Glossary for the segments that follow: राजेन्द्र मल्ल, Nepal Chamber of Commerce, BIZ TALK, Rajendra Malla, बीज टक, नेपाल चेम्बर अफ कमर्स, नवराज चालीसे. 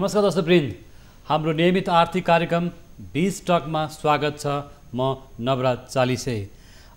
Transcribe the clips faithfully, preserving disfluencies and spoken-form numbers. नमस्कार दर्शक वृन्द, हाम्रो नियमित आर्थिक कार्यक्रम बीज टक में स्वागत छ। म नवराज चालीसे।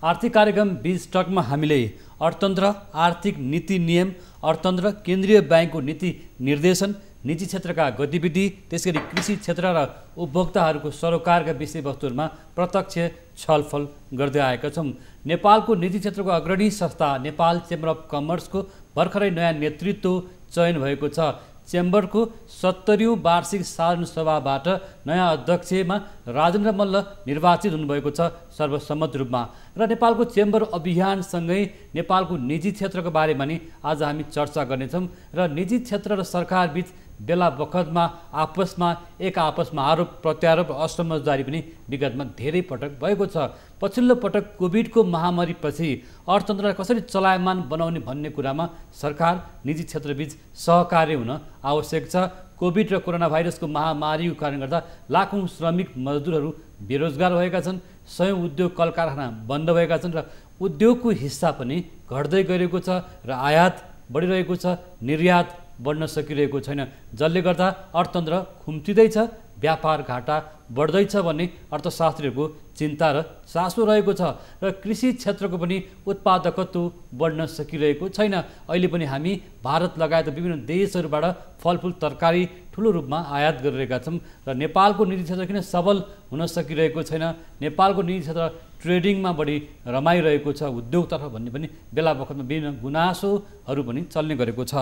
आर्थिक कार्यक्रम बीज टक में हामीले अर्थतन्त्र, आर्थिक नीति नियम, अर्थतन्त्र, केन्द्रीय बैंकको नीति निर्देशन, निजी क्षेत्र का गतिविधि, त्यसैगरी कृषि क्षेत्र र उपभोक्ताहरूको सरोकारका विषयवस्तुहरूमा प्रत्यक्ष छलफल गर्दै आएका छौं। नेपालको निजी क्षेत्रको अग्रणी संस्था नेपाल चेम्बर अफ कमर्सको भर्खरै नयाँ नेतृत्व चयन भएको छ। चेम्बर को सत्तरीौं वार्षिक साधारण सभाबाट नयाँ अध्यक्षमा राजेन्द्र मल्ल निर्वाचित हुनुभएको छ सर्वसम्मत रूपमा। र नेपालको चेम्बर अभियानसँगै नेपालको निजी क्षेत्रको बारेमा नि आज हामी चर्चा गर्नेछौँ। र निजी क्षेत्र र सरकारबीच बेला बखतमा आपसमा एक आपसमा आरोप प्रत्यारोप असमझदारी पनि विगतमा धेरै पटक भएको छ। पछिल्लो पटक कोभिडको महामारीपछि अर्थतन्त्रलाई कसरी चलायमान बनाउने भन्ने कुरामा सरकार निजी क्षेत्रबीच सहकार्य हुन आवश्यक छ। कोभिड र कोरोना भाइरसको महामारीको कारणले गर्दा लाखौँ श्रमिक मजदुरहरू बेरोजगार भएका छन्, सयौँ उद्योग कल कारखाना बन्द भएका छन् र उद्योगको हिस्सा पनि घट्दै गएको छ र आयात बढिरहेको छ, निर्यात बढ्न सकिरहेको छैन, जसले गर्दा अर्थतन्त्र खुम्चिँदैछ, व्यापार घाटा बढ्दैछ भन्ने अर्थशास्त्रीहरूको चिन्ता र चासो रहेको छ। र कृषि क्षेत्रको पनि उत्पादकत्व बढ्न सकिरहेको छैन। अहिले पनि हामी भारत लगायत विभिन्न देशहरूबाट फलफुल तरकारी ठुलो रूपमा आयात गरिरहेका छौँ र नेपालको निजी क्षेत्र किन सबल हुन सकिरहेको छैन? नेपालको निजी क्षेत्र ट्रेडिङमा बढी रमाइरहेको छ, उद्योगतर्फ भन्ने पनि बेला बखतमा विभिन्न गुनासोहरू पनि चल्ने गरेको छ।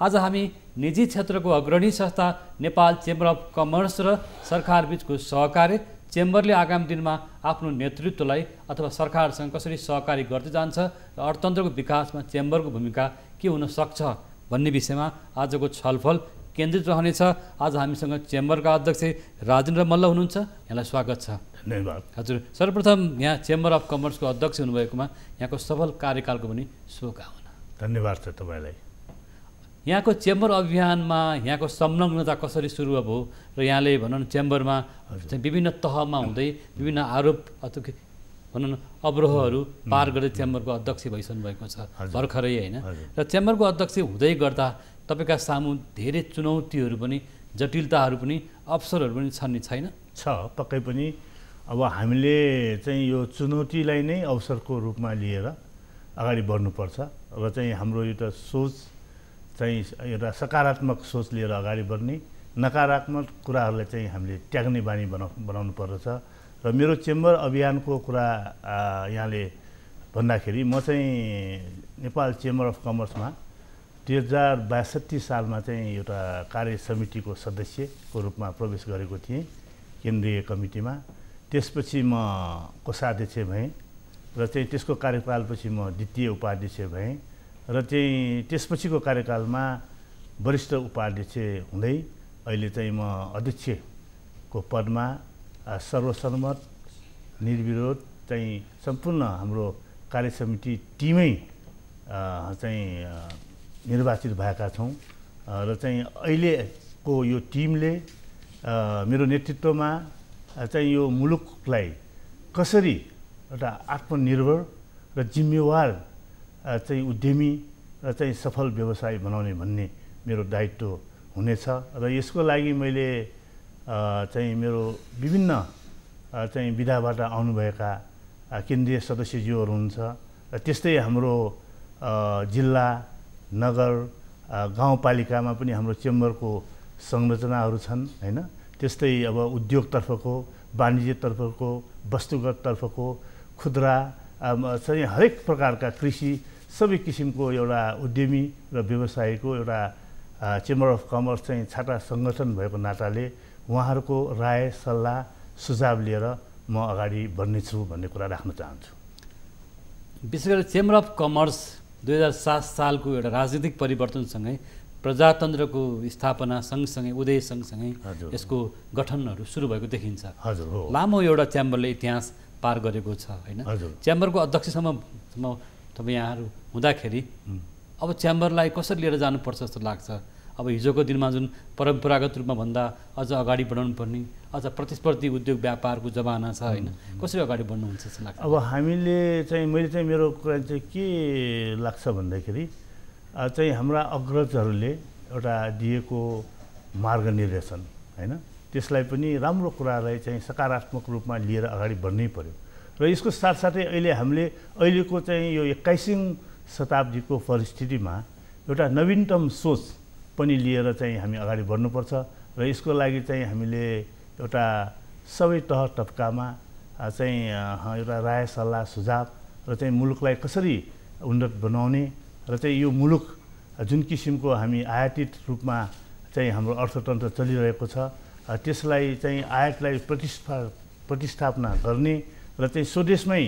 आज हामी निजी क्षेत्रको अग्रणी संस्था नेपाल चेम्बर अफ कमर्स र सरकारबिचको सहकार्य, चेम्बरले आगामी दिनमा आफ्नो नेतृत्वलाई अथवा सरकारसँग कसरी सहकारी गर्दै जान्छ र अर्थतन्त्रको विकासमा चेम्बरको भूमिका के हुन सक्छ भन्ने विषयमा आजको छलफल केन्द्रित रहनेछ। आज हामीसँग चेम्बरका अध्यक्ष राजेन्द्र मल्ल हुनुहुन्छ, यहाँलाई स्वागत छ। धन्यवाद हजुर। सर्वप्रथम यहाँ चेम्बर अफ कमर्सको अध्यक्ष हुनुभएकोमा यहाँको सफल कार्यकालको पनि शुभकामना। धन्यवाद छ तपाईँलाई। यहाँको चेम्बर अभियानमा यहाँको संलग्नता कसरी सुरु भयो र यहाँले भनौँ चेम्बरमा विभिन्न तहमा हुँदै विभिन्न आरोप अथवा भनौँ न अवरोहहरू पार गर्दै चेम्बरको अध्यक्ष भइसक्नु भएको छ भर्खरै, होइन? र चेम्बरको अध्यक्ष हुँदै गर्दा तपाईका सामु धेरै चुनौतीहरू पनि, जटिलताहरू पनि, अवसरहरू पनि छन् नि, छैन? छ, पक्कै पनि। अब हामीले चाहिँ यो चुनौतीलाई नै अवसरको रूपमा लिएर अगाडि बढ्नुपर्छ। अब चाहिँ हाम्रो एउटा सोच चाहिँ एउटा सकारात्मक सोच लिएर अगाडि बढ्ने, नकारात्मक कुराहरूलाई चाहिँ हामीले त्याग्ने बानी बना बनाउनु पर्दछ। र मेरो चेम्बर अभियानको कुरा यहाँले भन्दाखेरि म चाहिँ नेपाल चेम्बर अफ कमर्समा दुई हजार बयासठी सालमा चाहिँ एउटा कार्य समितिको सदस्यको रूपमा प्रवेश गरेको थिएँ केन्द्रीय कमिटीमा। त्यसपछि म कोषाध्यक्ष भएँ र चाहिँ त्यसको कार्यकालपछि म द्वितीय उपाध्यक्ष भएँ र चाहिँ त्यसपछिको कार्यकालमा वरिष्ठ उपाध्यक्ष हुँदै अहिले चाहिँ म अध्यक्षको पदमा सर्वसम्मत निर्विरोध चाहिँ सम्पूर्ण हाम्रो कार्य समिति टिमै चाहिँ निर्वाचित भएका छौँ। र चाहिँ अहिलेको यो टिमले मेरो नेतृत्वमा चाहिँ यो मुलुकलाई कसरी एउटा आत्मनिर्भर र जिम्मेवार चाहिँ उद्यमी र चाहिँ सफल व्यवसाय बनाउने भन्ने मेरो दायित्व हुनेछ। र यसको लागि मैले चाहिँ मेरो विभिन्न चाहिँ विधाबाट आउनुभएका केन्द्रीय सदस्यज्यूहरू हुनुहुन्छ, त्यस्तै हाम्रो जिल्ला, नगर, गाउँपालिकामा पनि हाम्रो चेम्बरको संरचनाहरू छन्, होइन? त्यस्तै अब उद्योगतर्फको, वाणिज्यतर्फको, वस्तुगततर्फको, खुद्रा चाहिँ हरेक प्रकारका कृषि, सबै किसिमको एउटा उद्यमी र व्यवसायको एउटा चेम्बर अफ कमर्स चाहिँ छाता सङ्गठन भएको नाताले उहाँहरूको राय, सल्लाह, सुझाव लिएर म अगाडि बढ्नेछु भन्ने कुरा राख्न चाहन्छु। विशेष गरी चेम्बर अफ कमर्स दुई हजार सात सालको एउटा राजनीतिक परिवर्तनसँगै प्रजातन्त्रको स्थापना सँगसँगै, उदय सँगसँगै यसको गठनहरू सुरु भएको देखिन्छ। हजुर, हो। लामो एउटा चेम्बरले इतिहास पार गरेको छ, होइन? चेम्बरको अध्यक्षसम्म तपाईँ यहाँहरू हुँदाखेरि अब चेम्बरलाई कसरी लिएर जानुपर्छ जस्तो लाग्छ? अब हिजोको दिनमा जुन परम्परागत रूपमा भन्दा अझ अगाडि बढाउनु पर्ने, अझ प्रतिस्पर्धी उद्योग व्यापारको जमाना छ, होइन? कसरी अगाडि बढ्नुहुन्छ जस्तो लाग्छ? अब हामीले चाहिँ मैले चाहिँ मेरो कुरा चाहिँ के लाग्छ भन्दाखेरि चाहिँ हाम्रा अग्रजहरूले एउटा दिएको मार्ग निर्देशन हैन त्यसलाई पनि राम्रो कुरालाई चाहिँ सकारात्मक रूपमा लिएर अगाडि बढ्नै पर्यो र यसको साथसाथै अहिले हामीले अहिलेको चाहिँ यो एक्काइसौं शताब्दीको परिस्थितिमा एउटा नवीनतम सोच पनि लिएर चाहिँ हामी अगाडि बढ्नुपर्छ र यसको लागि चाहिँ हामीले एउटा सबै तह तबकामा चाहिँ एउटा राय सल्लाह सुझाव र चाहिँ मुलुकलाई कसरी उन्नत बनाउने र चाहिँ यो मुलुक जुन किसिमको हामी आयातित रूपमा चाहिँ हाम्रो अर्थतन्त्र चलिरहेको छ त्यसलाई चाहिँ आयातलाई प्रतिष्ठा प्रतिस्थापना गर्ने र चाहिँ स्वदेशमै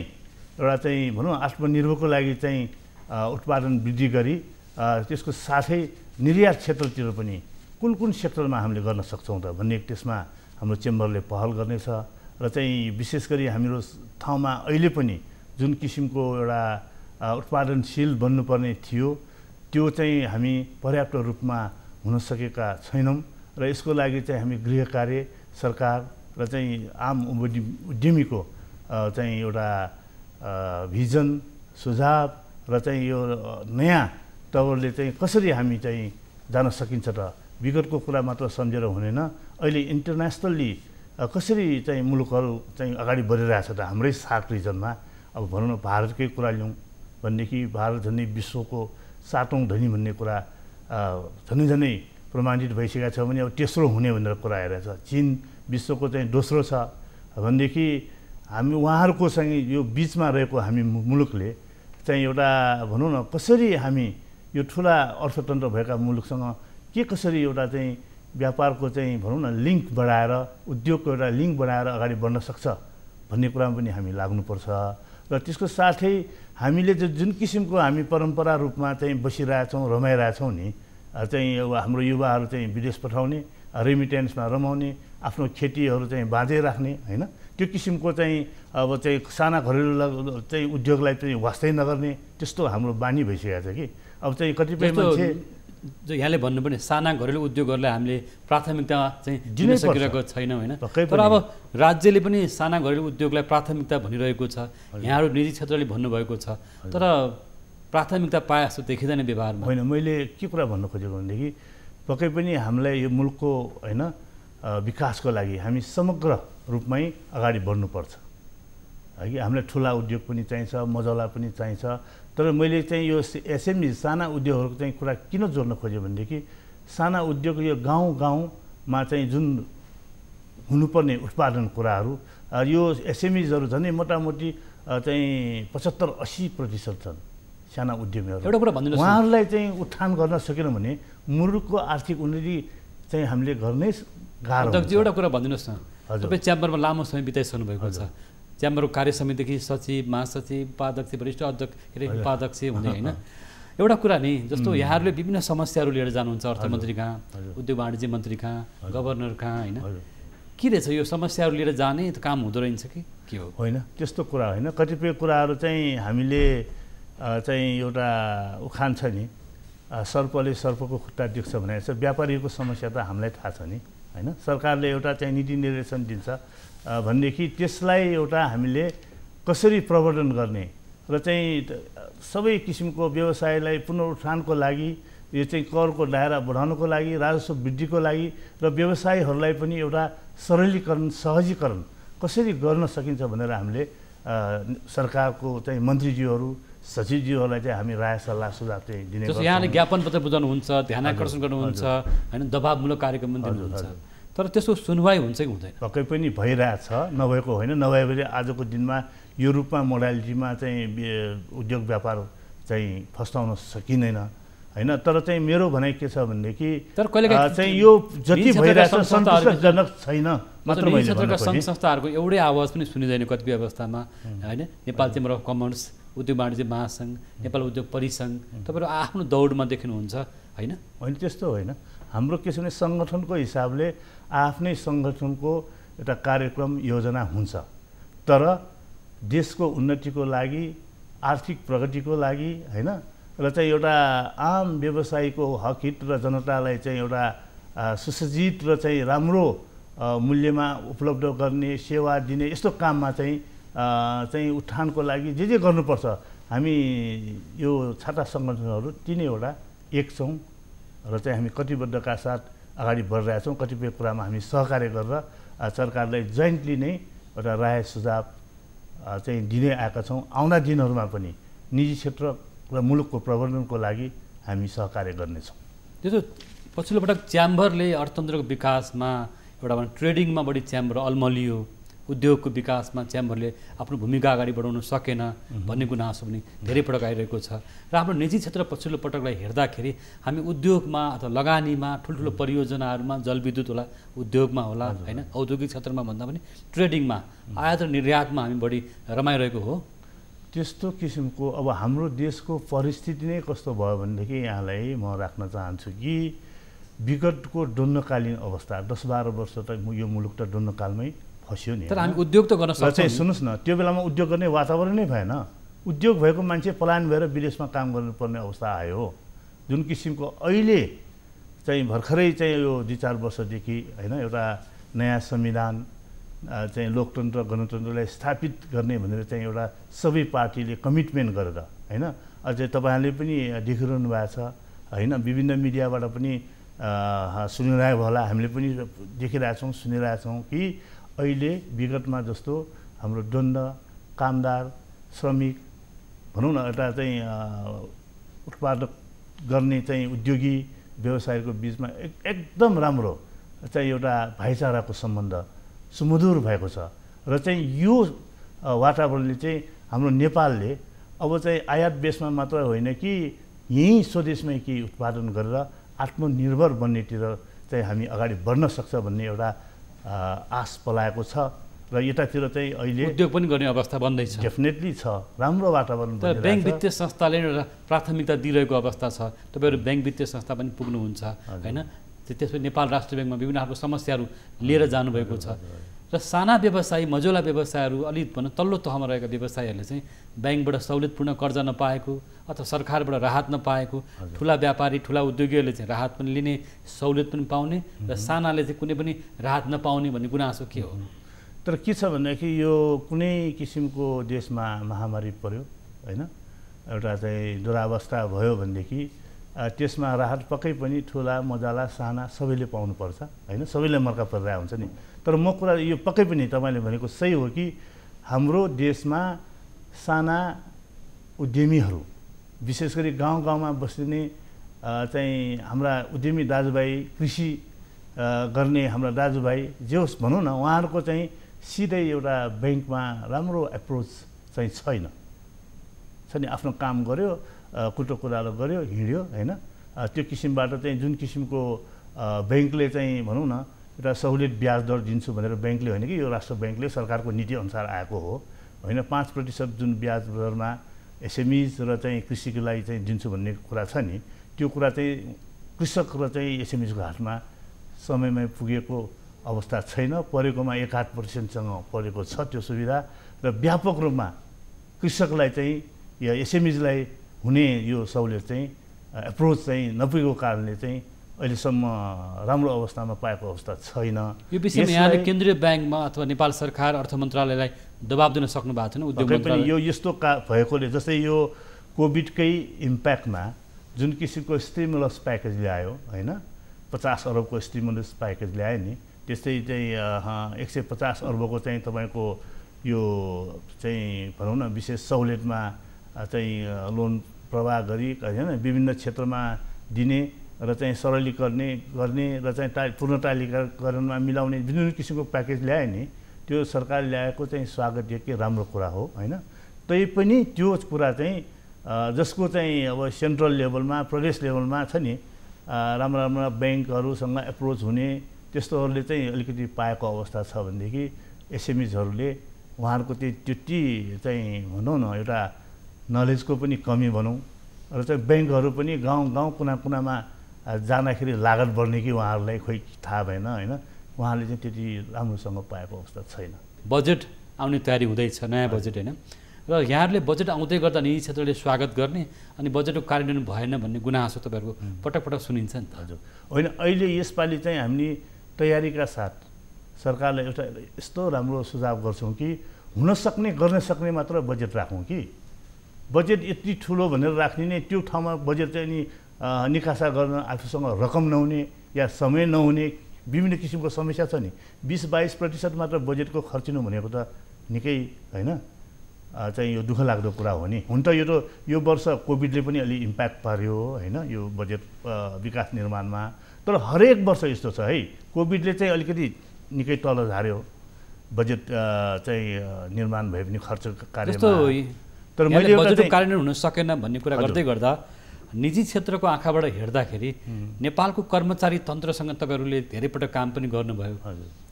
एउटा चाहिँ भनौँ आत्मनिर्भरको लागि चाहिँ उत्पादन वृद्धि गरी त्यसको साथै निर्यात क्षेत्रतिर पनि कुन कुन क्षेत्रमा हामीले गर्न सक्छौँ त भन्ने त्यसमा हाम्रो चेम्बरले पहल गर्नेछ र चाहिँ विशेष गरी हाम्रो ठाउँमा अहिले पनि जुन किसिमको एउटा उत्पादनशील बन्नुपर्ने थियो त्यो चाहिँ हामी पर्याप्त रूपमा हुन सकेका छैनौँ र यसको लागि चाहिँ हामी गृह कार्य सरकार र चाहिँ आम उद्यमीको चाहिँ एउटा भिजन सुझाव र चाहिँ यो नयाँ तवरले चाहिँ कसरी हामी चाहिँ जान सकिन्छ त विगतको कुरा मात्र सम्झेर हुँदैन अहिले इन्टरनेसनल्ली कसरी चाहिँ मुलुकहरू चाहिँ अगाडि बढिरहेछ त हाम्रै सात रिजनमा अब भनौँ न भारतकै कुरा लिउँ भनेदेखि भारत झनै विश्वको सातौँ धनी भन्ने कुरा झनै झनै प्रमाणित भइसकेका छ भने अब तेस्रो हुने भनेर कुरा आइरहेछ चीन विश्वको चाहिँ दोस्रो छ भनेदेखि हामी उहाँहरूकोसँग यो बिचमा रहेको हामी मुलुकले चाहिँ एउटा भनौँ न कसरी हामी यो ठुला अर्थतन्त्र भएका मुलुकसँग के कसरी एउटा चाहिँ व्यापारको चाहिँ भनौँ न लिङ्क बढाएर उद्योगको एउटा लिङ्क बढाएर अगाडि बढ्न सक्छ भन्ने कुरामा पनि हामी लाग्नुपर्छ र त्यसको साथै हामीले जुन किसिमको हामी परम्परा रूपमा चाहिँ बसिरहेछौँ रमाइरहेछौँ नि चाहिँ हाम्रो युवाहरू चाहिँ विदेश पठाउने रेमिटेन्समा रमाउने आफ्नो खेतीहरू चाहिँ बाँझै राख्ने होइन त्यो किसिमको चाहिँ अब चाहिँ साना घरेलु चाहिँ उद्योगलाई चाहिँ वास्तै नगर्ने त्यस्तो हाम्रो बानी भइसकेको छ कि अब चाहिँ कतिपय मान्छे जो यहाँले भन्नु पनि साना घरेलु उद्योगहरूलाई हामीले प्राथमिकता चाहिँ दिन सकिरहेको छैनौँ होइन तर अब राज्यले पनि साना घरेलु उद्योगलाई प्राथमिकता भनिरहेको छ यहाँहरू निजी क्षेत्रले भन्नुभएको छ तर प्राथमिकता पाए जस्तो देखिँदैन व्यवहारमा होइन मैले के कुरा भन्नु खोजेको भनेदेखि पक्कै पनि हामीलाई यो मुलुकको होइन विकासको लागि हामी समग्र रूपमै अगाडि बढ्नुपर्छ है हामीलाई ठुला उद्योग पनि चाहिन्छ मजौला पनि चाहिन्छ तर मैले चाहिँ यो एसएमई साना उद्योगहरूको चाहिँ कुरा किन जोड्न खोजेँ भनेदेखि साना उद्योग यो गाउँ गाउँमा चाहिँ जुन हुनुपर्ने उत्पादन कुराहरू यो एसएमईजहरू झनै मोटामोटी चाहिँ पचहत्तर अस्सी प्रतिशत छन् साना उद्यमीहरू एउटा कुरा भनिदिनुहोस् उहाँहरूलाई चाहिँ उत्थान गर्न सकेनौँ भने मुलुकको आर्थिक उन्नति चाहिँ हामीले गर्नै गाह्रो हुन्छ एउटा कुरा भनिदिनुहोस् न तपाईँ च्याम्बरमा लामो समय बिताइसक्नु भएको छ च्याम्बरको कार्य समितिदेखि सचिव महासचिव उपाध्यक्ष वरिष्ठ अध्यक्ष के अरे उपाध्यक्ष हुने होइन एउटा कुरा नि जस्तो यहाँहरूले विभिन्न समस्याहरू लिएर जानुहुन्छ अर्थमन्त्री कहाँ उद्योग वाणिज्य मन्त्री कहाँ गभर्नर कहाँ होइन के रहेछ यो समस्याहरू लिएर जाने काम हुँदो रहन्छ कि के हो होइन त्यस्तो कुरा होइन कतिपय कुराहरू चाहिँ हामीले चाहिँ एउटा उखान छ नि सर्पले सर्पको खुट्टा देख्छ भनेको छ व्यापारीको समस्या त हामीलाई थाहा छ नि हैन सरकारले एउटा चाहिँ नीति निर्देशन दिन्छ भनेदेखि त्यसलाई एउटा हामीले कसरी प्रवर्धन गर्ने र चाहिँ सबै किसिमको व्यवसायलाई पुनरुत्थानको लागि यो चाहिँ करको दायरा बढाउनको लागि राजस्व वृद्धिको लागि र व्यवसायीहरूलाई पनि एउटा सरलीकरण सहजीकरण कसरी गर्न सकिन्छ भनेर हामीले सरकारको चाहिँ मन्त्रीज्यूहरू सचिवज्यूहरूलाई चाहिँ हामी राय सल्लाह सुझाव चाहिँ दिने गर्छौँ यहाँले ज्ञापन पत्र बुझाउनुहुन्छ ध्यान आकर्षण गर्नुहुन्छ होइन दबावमूलक कार्यक्रम पनि दिनुहुन्छ तर त्यसको सुनवाई हुन्छ कि हुँदैन पक्कै पनि भइरहेछ नभएको होइन नभए पनि आजको दिनमा यो रूपमा मोडालिटीमा चाहिँ उद्योग व्यापार चाहिँ फस्टाउन सकिँदैन होइन तर चाहिँ मेरो भनाइ के छ भनेदेखि तर कहिलेकाहीँ चाहिँ यो जति भइरहेछ सन्तोषजनक छैन मात्र मैले भनेको सङ्घ संस्थाहरूको एउटै आवाज पनि सुनिँदैन कतिपय अवस्थामा होइन नेपाल चेम्बर अफ कमर्स उद्योग वाणिज्य महासङ्घ नेपाल उद्योग परिसङ्घ तपाईँहरू आफ्नो दौडमा देख्नुहुन्छ होइन होइन त्यस्तो होइन हाम्रो के छ भने सङ्गठनको हिसाबले आफ्नै सङ्गठनको एउटा कार्यक्रम योजना हुन्छ तर देशको उन्नतिको लागि आर्थिक प्रगतिको लागि होइन र चाहिँ एउटा आम व्यवसायीको हकहित र जनतालाई चाहिँ एउटा सुसज्जित र चाहिँ राम्रो मूल्यमा उपलब्ध गर्ने सेवा दिने यस्तो काममा चाहिँ चाहिँ उत्थानको लागि जे जे गर्नुपर्छ हामी यो छाता सङ्गठनहरू तिनैवटा एक छौँ र चाहिँ हामी कटिबद्धका साथ अगाडि बढिरहेका छौं। कतिपय कुरामा हामी सहकार्य गरेर सरकारलाई जोइन्टली नै एउटा राय सुझाव चाहिँ दिने आएका छौं। आउँदा दिनहरुमा पनि निजी क्षेत्र र मुलुकको प्रबन्धनको लागि हामी सहकार्य गर्ने छौं। त्यो पछिल्लो पटक च्याम्बरले अर्थतन्त्रको विकासमा एउटा ट्रेडिङमा बढी च्याम्बर अल्मलियो, उद्योगको विकासमा च्याम्बरले आफ्नो भूमिका अगाडि बढाउन सकेन भन्ने गुनासो पनि धेरै पटक आइरहेको छ र हाम्रो निजी क्षेत्र पछिल्लो पटकलाई हेर्दाखेरि हामी उद्योगमा अथवा लगानीमा ठुल्ठुलो परियोजनाहरूमा जलविद्युत होला, उद्योगमा होला हैन, औद्योगिक क्षेत्रमा भन्दा पनि ट्रेडिङमा आयात र निर्यातमा हामी बढी रमाइरहेको हो। त्यस्तो किसिमको अब हाम्रो देशको परिस्थिति नै कस्तो भयो भनेदेखि यहाँलाई म राख्न चाहन्छु कि विगतको डन्नकालीन अवस्था दस बाह्र वर्ष त यो मुलुक त डन्नकालमै फस्यो नि। तर हामी उद्योग त गर्न सक्छौं। सुन्नुस् न, त्यो बेलामा उद्योग गर्ने वातावरण नै भएन। उद्योग भएको मान्छे पलायन भएर विदेशमा काम गर्नुपर्ने अवस्था आयो, जुन किसिमको अहिले चाहिँ भर्खरै चाहिँ यो दुई चार वर्षदेखि हैन एउटा नयाँ संविधान चाहिँ लोकतन्त्र गणतन्त्रलाई स्थापित गर्ने भनेर चाहिँ एउटा सबै पार्टीले कमिटमेन्ट गरेर हैन, अझै तपाईहरुले पनि देखिरहनु भएको छ हैन, विभिन्न मिडियाबाट पनि सुनिरहेको होला, हामीले पनि देखिरहेका छौं सुनिरहेका छौं कि अहिले विगतमा जस्तो हाम्रो दण्ड कामदार श्रमिक भनौं न एउटा चाहिँ उत्पादक गर्ने चाहिँ उद्योगी व्यवसायको बीचमा एक एकदम राम्रो चाहिँ एउटा भाइचाराको सम्बन्ध सुमधुर भएको छ र चाहिँ यो वातावरणले चाहिँ हाम्रो नेपालले अब चाहिँ आयात बेसमा मात्र होइन कि यही स्वदेशमै केही उत्पादन गरेर आत्मनिर्भर बन्नेतिर चाहिँ हामी अगाडि बढ्न सक्छ भन्ने एउटा आस पलाएको छ र यतातिर चाहिँ अहिले उद्योग पनि गर्ने अवस्था बन्दैछ। डेफिनेटली छ, राम्रो वातावरण बनिरहेको छ। तर बैंक वित्तीय संस्थाले एउटा प्राथमिकता दिइरहेको अवस्था छ। तपाईहरु बैंक वित्तीय संस्था पनि पुग्नुहुन्छ हैन, त्यसपछि नेपाल राष्ट्र बैंकमा विभिन्न आफ्नो समस्याहरू लिएर जानुभएको छ र साना व्यवसायी मझौला व्यवसायहरू अलि भन्न तल्लो तहमा रहेका व्यवसायीहरूले चाहिँ बैंकबाट सहुलियतपूर्ण कर्जा नपाएको अथवा सरकारबाट राहत नपाएको, ठूला व्यापारी ठूला उद्योगीहरूले चाहिँ राहत पनि लिने सहुलियत पनि पाउने र सानाले चाहिँ कुनै पनि राहत नपाउने भन्ने गुनासो के हो? तर के छ भन्दाखेरि यो कुनै किसिमको देशमा महामारी पर्यो हैन, एउटा चाहिँ दुरावस्था भयो भनेदेखि त्यसमा राहत पक्कै पनि ठूला मझौला साना सबैले पाउनुपर्छ हैन, सबैले मर्का परिरहेको हुन्छ नि। तर म कुरा यो पक्कै पनि तपाईले भनेको सही हो कि हाम्रो देशमा साना उद्यमीहरू विशेष गरी गाउँ गाउँमा बस्ने चाहिँ हाम्रा उद्यमी दाजुभाइ, कृषि गर्ने हाम्रा दाजुभाइ जे होस् भनौँ न, उहाँहरूको चाहिँ सिधै एउटा बैंकमा राम्रो एप्रोच चाहिँ छैन छ नि। आफ्नो काम गर्यो, कुटो कुरालो गर्यो, हिँड्यो हैन, त्यो किसिमबाट चाहिँ जुन किसिमको बैंकले चाहिँ भनौँ न एउटा सहुलियत ब्याज दर दिन्छु भनेर बैंकले होइन कि यो राष्ट्र बैंकले सरकारको नीतिअनुसार आएको हो होइन, पाँच प्रतिशत जुन ब्याज दरमा एसएमइज र चाहिँ कृषिको लागि चाहिँ दिन्छु भन्ने कुरा छ नि, त्यो कुरा चाहिँ कृषक र चाहिँ एसएमइजको हातमा समयमै पुगेको अवस्था छैन, परेकोमा एक आठ प्रतिशतसँग परेको छ त्यो सुविधा र व्यापक रूपमा कृषकलाई चाहिँ या एसएमइजलाई हुने यो सहुलियत चाहिँ एप्रोच चाहिँ नपुगेको कारणले चाहिँ अहिलेसम्म राम्रो अवस्थामा पाएको अवस्था छैन। यो विषयमा यहाँले केन्द्रीय ब्याङ्कमा अथवा नेपाल सरकार अर्थ मन्त्रालयलाई दबाब दिन सक्नु भएको छैन? उद्योग मन्त्रालय यो यस्तो का भएकोले जस्तै यो कोभिडकै इम्प्याक्टमा जुन किसिमको स्टिमुलस प्याकेज ल्यायो होइन, पचास अर्बको स्टिमुलस प्याकेज ल्यायो नि, त्यस्तै चाहिँ एक सय पचास अर्बको चाहिँ तपाईँको यो चाहिँ भनौँ न विशेष सहुलियतमा चाहिँ लोन प्रवाह गरी होइन विभिन्न क्षेत्रमा दिने र चाहिँ सरलीकरणे गर्ने र चाहिँ टा पूर्ण टालीकरणमा मिलाउने विभिन्न किसिमको प्याकेज ल्यायो नि, त्यो सरकारले ल्याएको चाहिँ स्वागत योग्य राम्रो कुरा हो होइन। तैपनि त्यो कुरा चाहिँ जसको चाहिँ अब सेन्ट्रल लेभलमा प्रदेश लेभलमा छ नि राम्रा राम्रा ब्याङ्कहरूसँग एप्रोच हुने त्यस्तोहरूले चाहिँ अलिकति पाएको अवस्था छ भनेदेखि एसएमइजहरूले उहाँहरूको चाहिँ त्यति चाहिँ भनौँ न एउटा नलेजको पनि कमी भनौँ र चाहिँ ब्याङ्कहरू पनि गाउँ गाउँ कुना कुनामा जाँदाखेरि लागत बढ्ने कि उहाँहरूलाई खोइ थाहा भएन होइन, उहाँले चाहिँ त्यति राम्रोसँग पाएको अवस्था छैन। बजेट आउने तयारी हुँदैछ, नयाँ बजेट होइन, र यहाँहरूले बजेट आउँदै गर्दा निजी क्षेत्रले स्वागत गर्ने अनि बजेटको कार्यान्वयन भएन भन्ने गुनासो तपाईँहरूको पटक पटक सुनिन्छ नि? हजुर, होइन अहिले यसपालि चाहिँ हामीले तयारीका साथ सरकारलाई एउटा यस्तो राम्रो सुझाव गर्छौँ कि हुन सक्ने गर्न सक्ने मात्र बजेट राखौँ कि बजेट यति ठुलो भनेर राख्ने नै त्यो ठाउँमा बजेट चाहिँ अनि निकासा गर्न आफूसँग रकम नहुने या समय नहुने विभिन्न किसिमको समस्या छ नि। बीस बाईस प्रतिशत मात्र बजेटको खर्चिनु भनेको त निकै हैन चाहिँ यो दुःख लाग्दो कुरा हो नि। हुन त यो त यो वर्ष कोभिडले पनि अलि इम्प्याक्ट पार्यो हैन यो बजेट विकास निर्माणमा, तर हरेक वर्ष यस्तो छ है। कोभिडले चाहिँ अलिकति निकै तल झार्यो बजेट चाहिँ निर्माण भए पनि खर्च कार्यमा, तर मैले बजेट कार्यान्वयन हुन सकेन भन्ने कुरा गर्दै गर्दा निजी क्षेत्रको आँखाबाट हेर्दाखेरि नेपालको कर्मचारी तन्त्रसँग तपाईहरुले धेरै पटक काम पनि गर्नुभयो,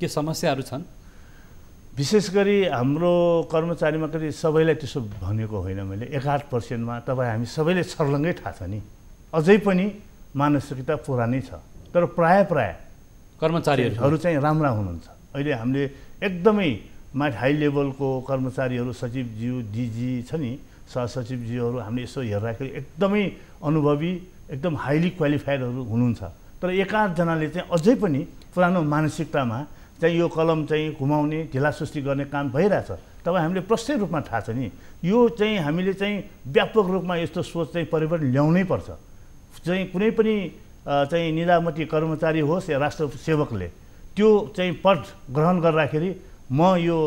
के समस्याहरु छन्? विशेष गरी हाम्रो कर्मचारीमा कति सबैलाई त्यसो भनेको होइन मैले, एक आठ प्रतिशत मा तपाई हामी सबैले छर्लङ्गै थाहा छ नि, अझै पनि मानसिकता पुरानै छ, तर प्राय प्राय कर्मचारीहरु चाहिँ राम्रा हुनुहुन्छ। अहिले हामीले एकदमै माथि हाई लेभलको कर्मचारीहरु सचिव ज्यू डीजी छ नि सहसचिव ज्यूहरु हामीले यसो हेर्दाखेरि एकदमै अनुभवी एकदम हाइली क्वालिफाइडहरु हुनुहुन्छ, तर एकाध जनाले चाहिँ अझै पनि पुरानो मानसिकतामा चाहिँ यो कलम चाहिँ घुमाउने ढिलासुस्ती गर्ने काम भइरहेछ। तब हामीले प्रष्ट रूपमा थाहा छ नि यो चाहिँ हामीले चाहिँ व्यापक रूपमा यस्तो सोच चाहिँ परिवर्तन ल्याउनै पर्छ। चाहिँ कुनै पनि चाहिँ निजामती कर्मचारी होस् या राष्ट्र सेवकले त्यो चाहिँ पद ग्रहण गर्दाखेरि म यो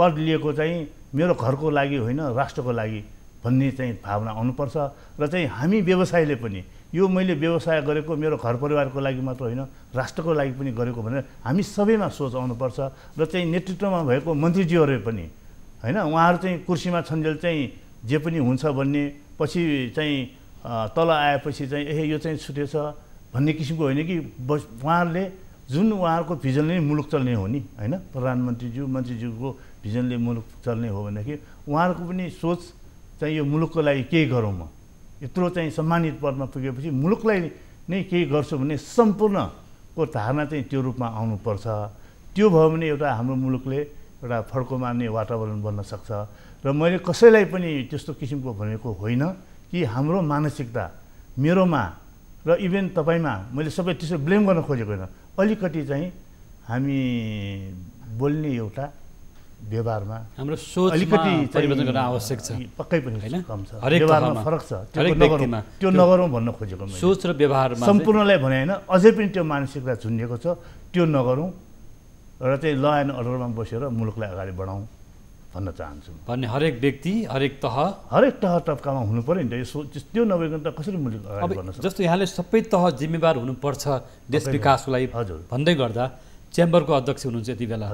पद लिएको चाहिँ मेरो घरको लागि होइन राष्ट्रको लागि भन्ने चाहिँ भावना आउनुपर्छ। र चाहिँ हामी व्यवसायले पनि यो मैले व्यवसाय गरेको मेरो घर परिवारको लागि मात्र होइन राष्ट्रको लागि पनि गरेको भनेर हामी सबैमा सोच आउनुपर्छ। र चाहिँ नेतृत्वमा भएको मन्त्रीज्यूहरूले पनि होइन उहाँहरू चाहिँ कुर्सीमा छन्जेल चाहिँ जे पनि हुन्छ भन्ने, पछि चाहिँ तल आएपछि चाहिँ ए यो चाहिँ छुटेछ भन्ने किसिमको होइन कि उहाँहरूले जुन उहाँहरूको भिजनले मुलुक चल्ने हो नि हैन, प्रधानमन्त्रीज्यू मन्त्रीज्यूको भिजनले मुलुक चल्ने हो भनेदेखि उहाँहरूको पनि सोच चाहिँ यो मुलुकको लागि केही गरौँ, म यत्रो चाहिँ सम्मानित पदमा पुगेपछि मुलुकलाई नै केही गर्छु भन्ने सम्पूर्णको धारणा चाहिँ त्यो रूपमा आउनुपर्छ। त्यो भयो भने एउटा हाम्रो मुलुकले एउटा फड्को मार्ने वातावरण बन्न सक्छ। र मैले कसैलाई पनि त्यस्तो किसिमको भनेको होइन कि हाम्रो मानसिकता मेरोमा र इभेन तपाईँमा मैले सबै त्यसो ब्लेम गर्न खोजेको होइन, अलिकति चाहिँ हामी बोल्ने एउटा व्यवहारमा हाम्रो सोच अलिकति परिवर्तन गर्न आवश्यक छ। पक्कै पनि कम छ, व्यवहारमा फरक छ, त्यो नगरौँ त्यो नगरौँ भन्न खोजेको मैले। सोच र व्यवहारमा सम्पूर्णलाई भने हैन, अझै पनि त्यो मानसिकता झुन्डिएको छ, त्यो नगरौँ र चाहिँ ल एन्ड अर्डरमा बसेर मुलुकलाई अगाडि बढाउँ भन्न चाहन्छु भन्ने हरेक व्यक्ति हरेक तह हरेक तह तबकामा हुनु पर्यो नि त। यो त्यो नभएको त कसरी मुलुक अगाडि बढ्न सक्छ? जस्तो यहाँले सबै तह जिम्मेवार हुनुपर्छ देश विकासको लागि भन्दै गर्दा च्याम्बरको अध्यक्ष हुनुहुन्छ यति बेला,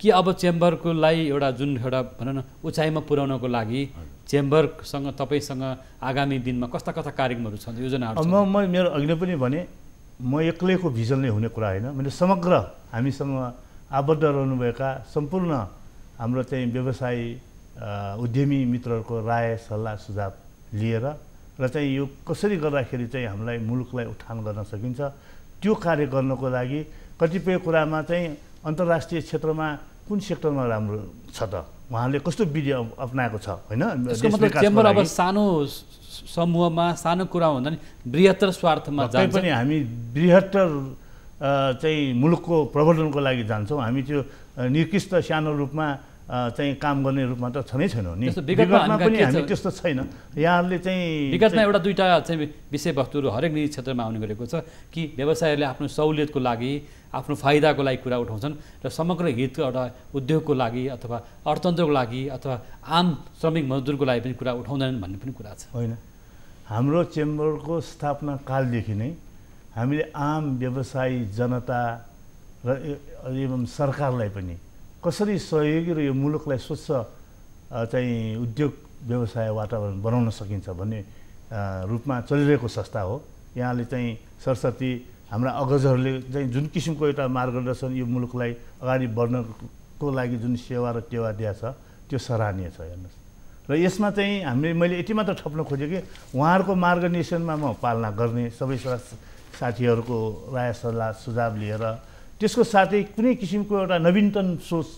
कि अब च्याम्बरको लागि एउटा जुन एउटा भनौँ न उचाइमा पुर्याउनको लागि च्याम्बरसँग तपाईँसँग आगामी दिनमा कस्ता कस्ता कार्यक्रमहरू छन्, योजनाहरू? म म मेरो अघि पनि भने म एक्लैको भिजनले हुने कुरा होइन, मैले समग्र हामीसँग आबद्ध रहनुभएका सम्पूर्ण हाम्रो चाहिँ व्यवसायी उद्यमी मित्रहरूको राय सल्लाह सुझाव लिएर र चाहिँ यो कसरी गर्दाखेरि चाहिँ हामीलाई मुलुकलाई उत्थान गर्न सकिन्छ त्यो कार्य गर्नको लागि कतिपय कुरामा चाहिँ अन्तर्राष्ट्रिय क्षेत्रमा कुन सेक्टरमा राम्रो छ त उहाँले कस्तो विधि अपनाएको छ होइन। च्याम्बर अब सानो समूहमा सानो कुरा हुँदा नि बृहत्तर स्वार्थमा जान्छ पनि, हामी बृहत्तर चाहिँ मुलुकको प्रवर्धनको लागि जान्छौँ। हामी त्यो निकृष्ट सानो रूपमा चाहिँ काम गर्ने रूपमा त छँदै छैनौँ नि, विगतमा पनि हामी त्यस्तो छैन। यहाँहरूले चाहिँ विगतमा एउटा दुईवटा चाहिँ विषयवस्तुहरू हरेक निजी क्षेत्रमा आउने गरेको छ कि व्यवसायहरूले आफ्नो सहुलियतको लागि आफ्नो फाइदाको लागि कुरा उठाउँछन् र समग्र हितको एउटा उद्योगको लागि अथवा अर्थतन्त्रको लागि अथवा आम श्रमिक मजदुरको लागि पनि कुरा उठाउँदैनन् भन्ने पनि कुरा छ होइन। हाम्रो च्याम्बरको स्थापना कालदेखि नै हामीले आम व्यवसायी जनता र एवं सरकारलाई पनि कसरी सहयोगी र यो मुलुकलाई स्वच्छ चाहिँ उद्योग व्यवसाय वातावरण बनाउन सकिन्छ भन्ने रूपमा चलिरहेको संस्था हो। यहाँले चाहिँ सरस्वती हाम्रा अग्रजहरूले चाहिँ जुन किसिमको एउटा मार्गदर्शन यो मुलुकलाई अगाडि बढ्नको लागि जुन सेवा र टेवा दिएको छ त्यो सराहनीय छ हेर्नुहोस्। र यसमा चाहिँ हामीले मैले यति मात्र थप्न खोजेँ कि उहाँहरूको मार्गदर्शनमा म पालना गर्ने, सबै साथीहरूको राय सल्लाह सुझाव लिएर त्यसको साथै कुनै किसिमको एउटा नवीनतम सोच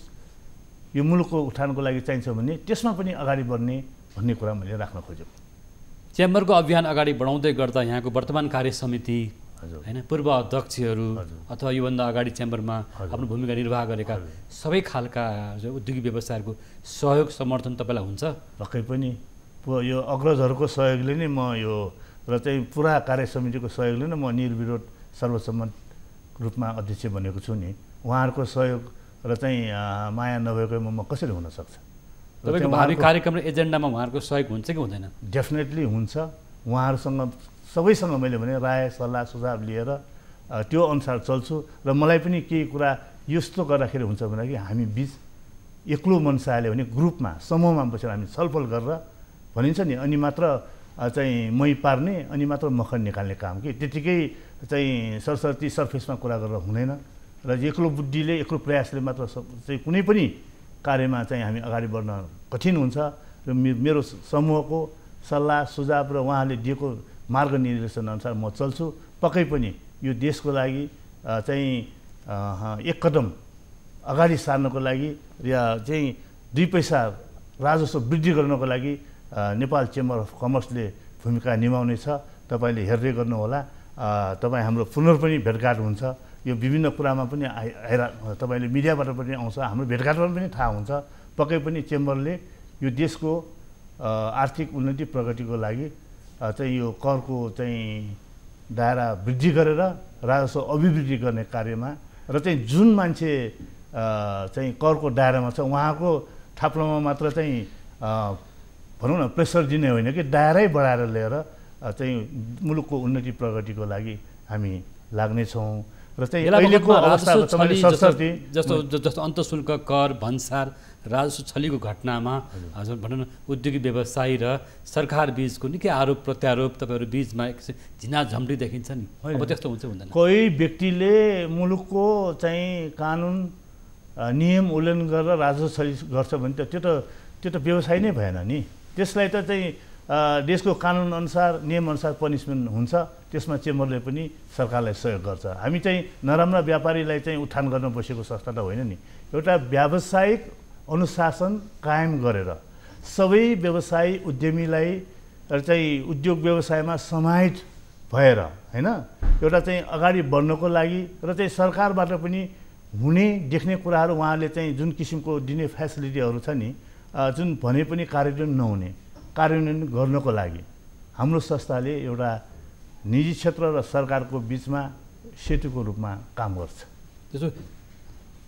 यो मुलुकको उत्थानको लागि चाहिन्छ भने त्यसमा पनि अगाडि बढ्ने भन्ने कुरा मैले राख्न खोजेँ। च्याम्बरको अभियान अगाडि बढाउँदै गर्दा यहाँको वर्तमान कार्य समिति होइन पूर्व अध्यक्षहरू अथवा योभन्दा अगाडि च्याम्बरमा आफ्नो भूमिका निर्वाह गरेका सबै खालका उद्योगिक व्यवसायहरूको सहयोग समर्थन तपाईँलाई हुन्छ? पक्कै पनि यो अग्रजहरूको सहयोगले नै म यो र चाहिँ पुरा कार्य समितिको सहयोगले नै म निर्विरोध सर्वसम्मत रूपमा अध्यक्ष बनेको छु नि उहाँहरुको सहयोग र चाहिँ माया नभएको म कसरी हुन सक्छ? तपाईको भावी कार्यक्रमको एजेन्डामा उहाँहरुको सहयोग हुन्छ कि हुँदैन? डेफिनेटली हुन्छ। उहाँहरुसँग सबैसँग मैले भने राय सल्लाह सुझाव लिएर त्यो अनुसार चल्छु र मलाई पनि केही कुरा यस्तो गर्दाखेरि हुन्छ भने कि हामी बीच एक्लो मनसायले भने ग्रुपमा समूहमा बसेर हामी छलफल गरेर भनिन्छ नि अनि मात्र चाहिँ मही पार्ने अनि मात्र मखन निकाल्ने काम कि त्यतिकै चाहिँ सरसर्ती सर्फेसमा कुरा गरेर हुँदैन र एक्लो बुद्धिले एक्लो प्रयासले मात्र चाहिँ कुनै पनि कार्यमा चाहिँ हामी अगाडि बढ्न कठिन हुन्छ र मेरो समूहको सल्लाह सुझाव र उहाँले दिएको मार्गनिर्देशन अनुसार म चल्छु। पक्कै पनि यो देशको लागि चाहिँ एक कदम अगाडि सार्नको लागि या चाहिँ दुई पैसा राजस्व वृद्धि गर्नको लागि नेपाल चेम्बर अफ कमर्सले भूमिका निभाउने छ। तपाईले हेर्दै गर्नुहोला। तपाई हाम्रो पुनः पनि भेटघाट हुन्छ। यो विभिन्न कुरामा पनि आएर तपाईले मिडियाबाट पनि आउँछ, हाम्रो भेटघाटमा पनि थाहा हुन्छ। पक्कै पनि चेम्बरले यो देशको आर्थिक उन्नति प्रगतिको लागि चाहिँ यो करको चाहिँ दायरा वृद्धि गरेर राजस्व अभिवृद्धि गर्ने कार्यमा र चाहिँ जुन मान्छे चाहिँ करको दायरामा छ उहाँको थाप्लोमा मात्र चाहिँ भनौँ न प्रेसर दिने होइन कि दायरै बढाएर लिएर चाहिँ मुलुकको उन्नति प्रगतिको लागि हामी लाग्ने छौँ र चाहिँ अहिलेको अवस्थाको तपाईले सरसर्ती जस्तो जस्तो अन्त शुल्क कर भन्सार राजस्व छलीको घटनामा भनौँ न उद्योगिक व्यवसायी र सरकार बीचको निकै आरोप प्रत्यारोप तपाईहरु बीचमा झिनाझम्डी देखिन्छ नि। अब त्यस्तो हुन्छ हुँदैन? कोही व्यक्तिले मुलुकको चाहिँ कानुन नियम उल्लङ्घन गरेर राजस्व छली गर्छ भने त त्यो त त्यो त व्यवसाय नै भएन नि। त्यसलाई त चाहिँ देशको कानुन अनुसार नियम अनुसार पनिसमेन्ट हुन्छ। त्यसमा चेम्बरले पनि सरकारलाई सहयोग गर्छ। हामी चाहिँ नराम्रा व्यापारीलाई चाहिँ उत्थान गर्न बसेको संस्था त होइन नि। एउटा व्यावसायिक अनुशासन कायम गरेर सबै व्यवसायी उद्यमीलाई चाहिँ उद्योग व्यवसायमा समाहित भएर हैन एउटा चाहिँ अगाडि बढ्नको लागि र चाहिँ सरकारबाट पनि हुने देख्ने कुराहरू उहाँले चाहिँ जुन किसिमको दिने फ्यासिलिटीहरू छ नि जुन भने पनि कार्यान्वयन नहुने कार्यान्वयन गर्नको लागि हाम्रो संस्थाले एउटा निजी क्षेत्र र सरकारको बीचमा सेतुको रूपमा काम गर्छ। त्यसो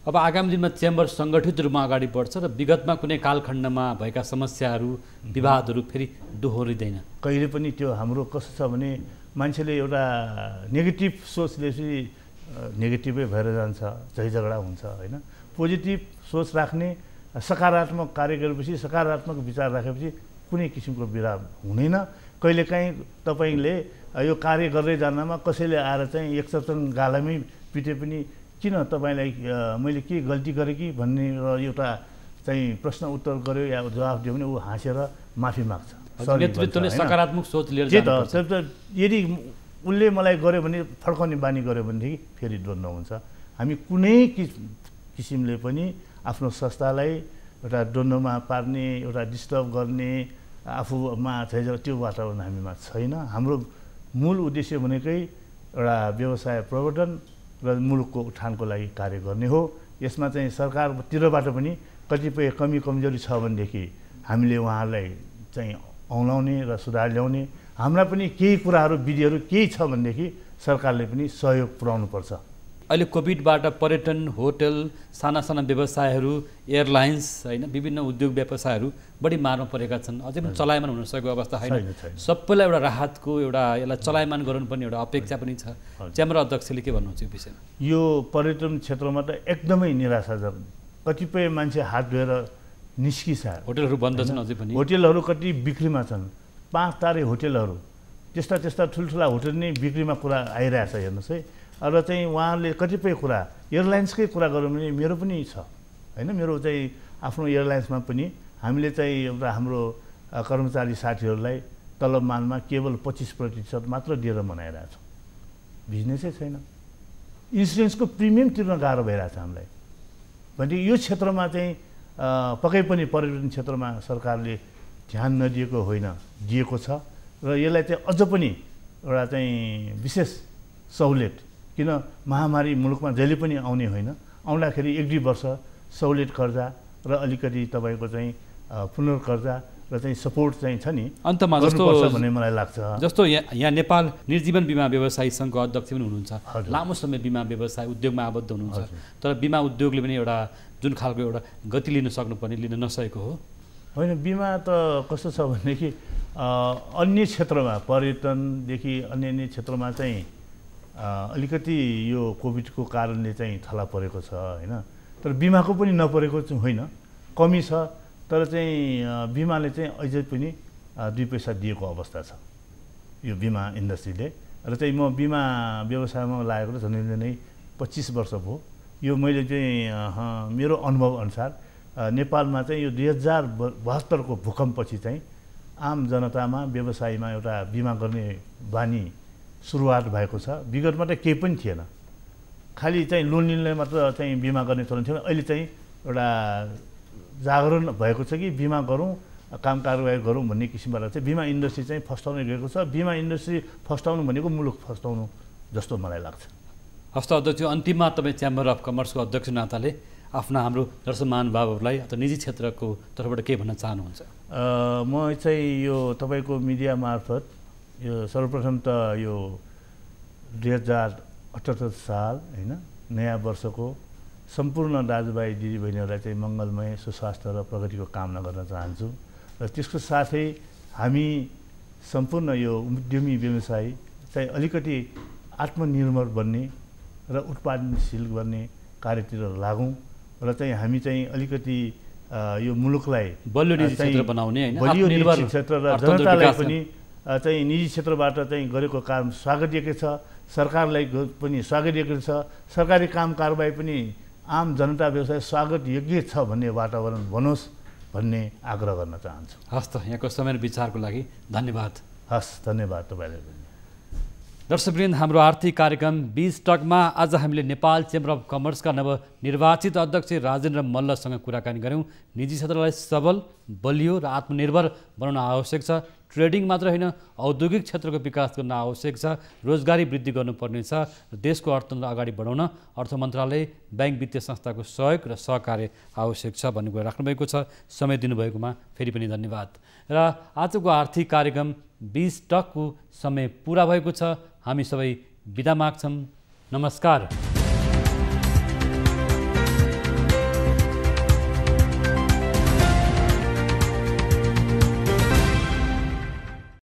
अब आगामी दिनमा चेम्बर सङ्गठित रूपमा अगाडि बढ्छ र विगतमा कुनै कालखण्डमा भएका समस्याहरू विवादहरू फेरि दोहोरिँदैन? कहिले पनि त्यो हाम्रो कस्तो छ भने मान्छेले एउटा नेगेटिभ सोचलेपछि नेगेटिभै भएर जान्छ, झै झगडा हुन्छ होइन। पोजिटिभ सोच राख्ने सकारात्मक कार्य गरेपछि सकारात्मक विचार राखेपछि कुनै किसिमको विराम हुँदैन। कहिलेकाहीँ तपाईले यो कार्य गर्दै जानमा कसैले आएर चाहिँ एक चट्टन गालामै पिटे पनि किन तपाईलाई मैले के गल्ती गरेँ कि भन्ने एउटा चाहिँ प्रश्न उत्तर गर्यो या जवाफ दियो भने ऊ हाँसेर माफी माग्छ। सकारात्मक सोच लिएर यदि उसले मलाई गर्यो भने फर्काउने बानी गर्यो भनेदेखि फेरि द्वन्द्व हुन्छ। हामी कुनै किसिमले पनि आफ्नो संस्थालाई एउटा द्वन्द्वमा पार्ने एउटा डिस्टर्ब गर्ने आफूमा छैन त्यो वातावरण हामीमा छैन। हाम्रो मूल उद्देश्य भनेकै एउटा व्यवसाय प्रवर्धन र मुलुकको उत्थानको लागि कार्य गर्ने हो। यसमा चाहिँ सरकारतिरबाट पनि कतिपय कमी कमजोरी छ भनेदेखि हामीले उहाँहरूलाई चाहिँ औलाउने र सुधार ल्याउने हाम्रा पनि केही कुराहरू विधिहरू केही छ भनेदेखि सरकारले पनि सहयोग पुर्याउनुपर्छ। अहिले कोभिडबाट पर्यटन होटल साना साना व्यवसायहरू एयरलाइन्स होइन विभिन्न उद्योग व्यवसायहरू बढी मारमा परेका छन्। अझै पनि चलायमान हुन सकेको अवस्था होइन। सबैलाई एउटा राहतको एउटा यसलाई चलायमान गर्नुपर्ने एउटा अपेक्षा पनि छ। चेम्बर अध्यक्षले के भन्नुहुन्छ यो विषयमा? यो पर्यटन क्षेत्रमा त एकदमै निराशाजनक। कतिपय मान्छे हात धोएर निस्किसके होटलहरू बन्द छन्। अझै पनि होटलहरू कति बिक्रीमा छन्। पाँच तारे होटलहरू त्यस्ता त्यस्ता ठुल्ठुला होटल नै बिक्रीमा कुरा आइरहेछ। हेर्नुहोस् है। र चाहिँ उहाँहरूले कतिपय कुरा एयरलाइन्सकै कुरा गरौँ भने मेरो पनि छ होइन। मेरो चाहिँ आफ्नो एयरलाइन्समा पनि हामीले चाहिँ एउटा हाम्रो कर्मचारी साथीहरूलाई तलबमानमा केवल पच्चिस प्रतिशत मात्र दिएर मनाइरहेछौँ। बिजनेसै छैन। इन्सुरेन्सको प्रिमियम तिर्न गाह्रो भइरहेछ हामीलाई। भनेदेखि यो क्षेत्रमा चाहिँ पक्कै पनि पर्यटन क्षेत्रमा सरकारले ध्यान नदिएको होइन, दिएको छ र यसलाई चाहिँ अझ पनि एउटा चाहिँ विशेष सहुलियत किन महामारी मुलुकमा जहिले पनि आउने होइन, आउँदाखेरि एक दुई वर्ष सहुलियत कर्जा र अलिकति तपाईँको चाहिँ पुनर्कर्जा र सपोर्ट चाहिँ छ नि अन्तमा जस्तो भन्ने मलाई लाग्छ। जस्तो यहाँ नेपाल निर्जीवन बीमा व्यवसायी संघको अध्यक्ष पनि हुनुहुन्छ, लामो समय बीमा व्यवसाय उद्योगमा आबद्ध हुनुहुन्छ, तर बीमा उद्योगले पनि एउटा जुन खालको एउटा गति लिन सक्नुपर्ने लिन नसकेको हो। होइन, बीमा त कस्तो छ भनेदेखि अन्य क्षेत्रमा पर्यटनदेखि अन्य अन्य क्षेत्रमा चाहिँ अलिकति यो कोभिडको कारणले चाहिँ थला परेको छ हैन, तर बीमाको पनि नपरेको चाहिँ होइन, कमी छ, तर चाहिँ बीमाले चाहिँ अझै पनि दुई पैसा दिएको अवस्था छ यो बीमा इन्डस्ट्रीले। र चाहिँ म बीमा व्यवसायमा लागेको झन्डै नै पच्चिस वर्ष भयो। यो मैले चाहिँ मेरो अनुभव अनुसार नेपालमा चाहिँ यो दुई हजार बहत्तरको भूकम्पपछि चाहिँ आम जनतामा व्यवसायमा एउटा बीमा गर्ने बानी सुरुवात भएको छ। विगतमा त केही पनि थिएन, खालि चाहिँ लोन लिनलाई मात्र चाहिँ बीमा गर्ने चलन थियो। अहिले चाहिँ एउटा जागरण भएको छ कि बीमा गरौँ, काम कारबाही गरौँ भन्ने किसिमबाट चाहिँ बीमा इन्डस्ट्री चाहिँ फस्टाउनै गएको छ। बीमा इन्डस्ट्री फस्टाउनु भनेको मुलुक फस्टाउनु जस्तो मलाई लाग्छ। हस्त अध्यक्ष, अन्तिममा तपाईँ च्याम्बर अफ कमर्सको अध्यक्ष नाताले आफ्ना हाम्रो दर्शक महानुभावहरूलाई अथवा निजी क्षेत्रको तर्फबाट के भन्न चाहनुहुन्छ? म चाहिँ यो तपाईँको मिडिया मार्फत यो सर्वप्रथम त यो दुई हजार अठहत्तर साल होइन नयाँ वर्षको सम्पूर्ण दाजुभाइ दिदीबहिनीहरूलाई चाहिँ मङ्गलमय सुस्वास्थ्य र प्रगतिको कामना गर्न चाहन्छु। र त्यसको साथै हामी सम्पूर्ण यो उद्यमी व्यवसायी चाहिँ अलिकति आत्मनिर्भर बन्ने र उत्पादनशील बन्ने कार्यतिर लागौँ र चाहिँ हामी चाहिँ अलिकति यो मुलुकलाई बलियो निजी क्षेत्र बनाउने हैन आत्मनिर्भर क्षेत्र र जनतालाई पनि चाहिँ निजी क्षेत्रबाट चाहिँ गरेको काम स्वागतयोग्य छ, सरकारलाई पनि स्वागतयोग्य छ, सरकारी काम कारबाही पनि आम जनता व्यवसाय स्वागत योग्य छ भन्ने वातावरण बनोस् भन्ने आग्रह गर्न चाहन्छु। हस्त, यहाँको समय विचारको लागि धन्यवाद। हस्, धन्यवाद तपाईँलाई पनि। दर्शकवृन्द, हाम्रो आर्थिक कार्यक्रम बीज टकमा आज हामीले नेपाल चेम्बर अफ कमर्सका नवनिर्वाचित अध्यक्ष राजेन्द्र मल्लसँग कुराकानी गऱ्यौँ। निजी क्षेत्रलाई सबल, बलियो र आत्मनिर्भर बनाउन आवश्यक छ। ट्रेडिङ मात्र होइन, औद्योगिक क्षेत्रको विकास गर्न आवश्यक छ, रोजगारी वृद्धि गर्नुपर्नेछ र देशको अर्थतन्त्र अगाडि बढाउन अर्थ मन्त्रालय, ब्याङ्क, वित्तीय संस्थाको सहयोग र सहकार्य आवश्यक छ भन्ने कुरा राख्नुभएको छ। समय दिनुभएकोमा फेरि पनि धन्यवाद। र आजको आर्थिक कार्यक्रम बीज टकको समय पुरा भएको छ। हामी सबै बिदा माग्छौँ। नमस्कार।